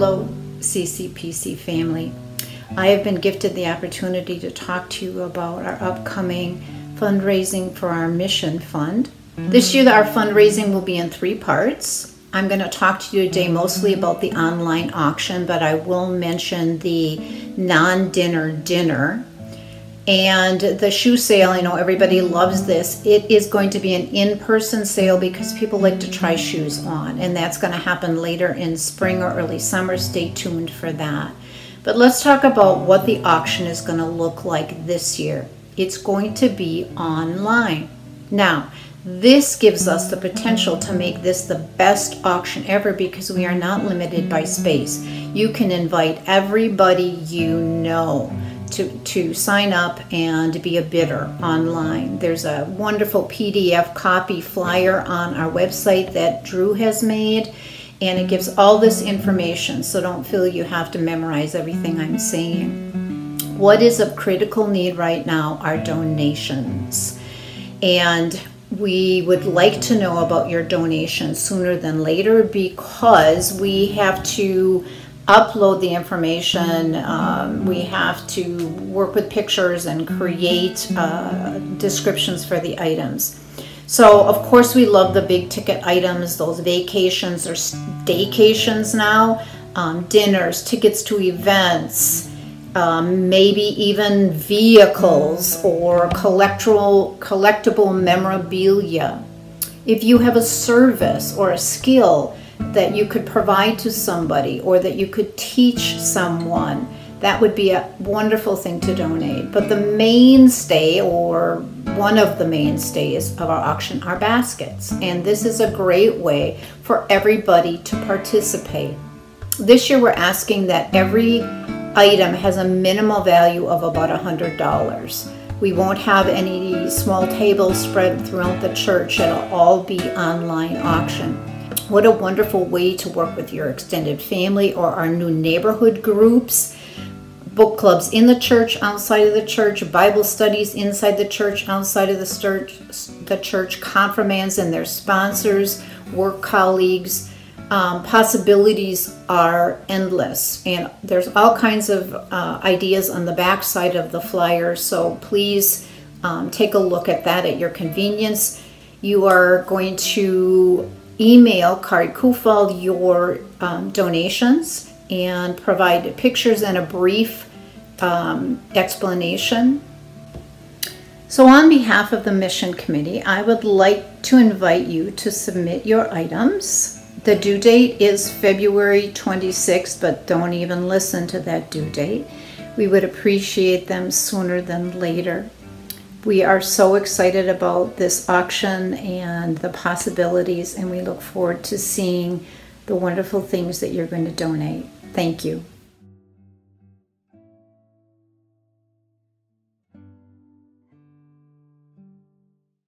fellow CCPC family. I have been gifted the opportunity to talk to you about our upcoming fundraising for our Mission Fund. This year our fundraising will be in 3 parts. I'm going to talk to you today mostly about the online auction, but I will mention the non-dinner dinner and the shoe sale. I know everybody loves this. It is going to be an in-person sale because people like to try shoes on, and that's going to happen later in spring or early summer. Stay tuned for that. But let's talk about what the auction is going to look like this year. It's going to be online. Now, this gives us the potential to make this the best auction ever because we are not limited by space. You can invite everybody you know to sign up and be a bidder online. There's a wonderful PDF copy flyer on our website that Drew has made, and it gives all this information, so don't feel you have to memorize everything I'm saying. What is of critical need right now are donations, and we would like to know about your donations sooner than later because we have to upload the information, we have to work with pictures and create descriptions for the items. So of course we love the big ticket items, those vacations or staycations now, dinners, tickets to events, maybe even vehicles or collectible memorabilia. If you have a service or a skill that you could provide to somebody or that you could teach someone, that would be a wonderful thing to donate. But the mainstay, or one of the mainstays of our auction, are baskets, and this is a great way for everybody to participate. This year we're asking that every item has a minimal value of about $100. We won't have any small tables spread throughout the church. It'll all be online auction. What a wonderful way to work with your extended family or our new neighborhood groups, book clubs in the church, outside of the church, Bible studies inside the church, outside of the church, confirmands and their sponsors, work colleagues. Possibilities are endless, and there's all kinds of ideas on the back side of the flyer, so please take a look at that at your convenience. You are going to email Kari Kufal your donations and provide pictures and a brief explanation. So on behalf of the Mission Committee, I would like to invite you to submit your items. The due date is February 26th, but don't even listen to that due date. We would appreciate them sooner than later. We are so excited about this auction and the possibilities, and we look forward to seeing the wonderful things that you're going to donate. Thank you.